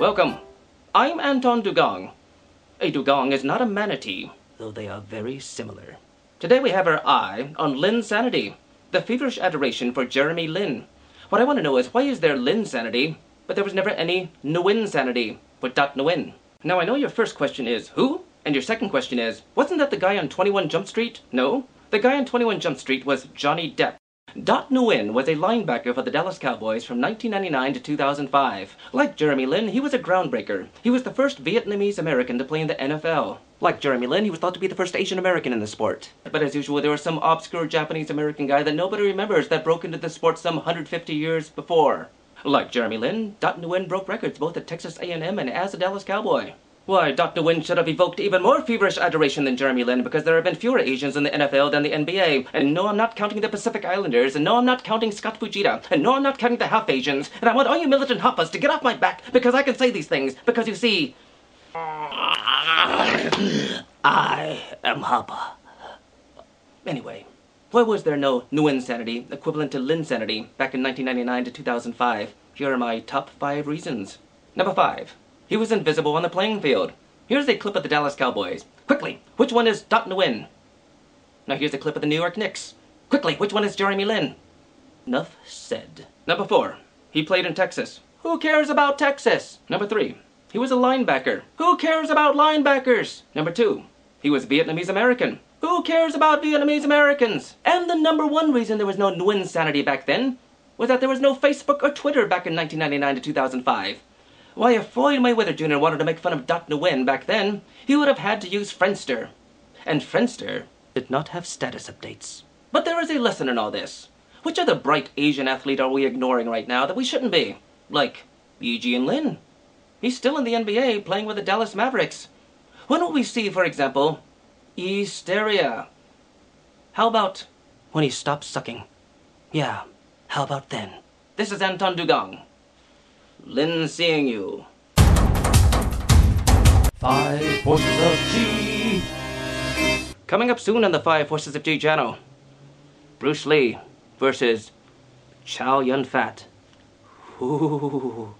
Welcome. I'm Anton Dugong. A dugong is not a manatee, though they are very similar. Today we have our eye on Lin-sanity, the feverish adoration for Jeremy Lin. What I want to know is, why is there Lin-sanity, but there was never any Nguyen-sanity with Dat Nguyen? Now I know your first question is, who? And your second question is, wasn't that the guy on 21 Jump Street? No, the guy on 21 Jump Street was Johnny Depp. Dat Nguyen was a linebacker for the Dallas Cowboys from 1999 to 2005. Like Jeremy Lin, he was a groundbreaker. He was the first Vietnamese American to play in the NFL. Like Jeremy Lin, he was thought to be the first Asian American in the sport. But as usual, there was some obscure Japanese American guy that nobody remembers that broke into the sport some 150 years before. Like Jeremy Lin, Dat Nguyen broke records both at Texas A&M and as a Dallas Cowboy. Why, Dat Nguyen should have evoked even more feverish adoration than Jeremy Lin, because there have been fewer Asians in the NFL than the NBA. And no, I'm not counting the Pacific Islanders, and no, I'm not counting Scott Fujita, and no, I'm not counting the half Asians. And I want all you militant hoppers to get off my back, because I can say these things, because you see, I am Hopper. Anyway, why was there no Nguyen-sanity equivalent to Lin-sanity back in 1999 to 2005? Here are my top 5 reasons. Number 5. He was invisible on the playing field. Here's a clip of the Dallas Cowboys. Quickly, which one is Dat Nguyen? Now here's a clip of the New York Knicks. Quickly, which one is Jeremy Lin? Enough said. Number 4. He played in Texas. Who cares about Texas? Number 3. He was a linebacker. Who cares about linebackers? Number 2. He was Vietnamese American. Who cares about Vietnamese Americans? And the number 1 reason there was no Nguyen-sanity back then was that there was no Facebook or Twitter back in 1999 to 2005. Why, if Floyd Mayweather Jr. wanted to make fun of Dat Nguyen back then, he would have had to use Friendster. And Friendster did not have status updates. But there is a lesson in all this. Which other bright Asian athlete are we ignoring right now that we shouldn't be? Like, Eugene Lin. He's still in the NBA playing with the Dallas Mavericks. When will we see, for example, Easteria? How about when he stops sucking? Yeah, how about then? This is Anton Dugong. Lin seeing you. 5 Forces of G. Coming up soon on the 5 Forces of G channel. Bruce Lee versus Chow Yun-Fat. Ooh.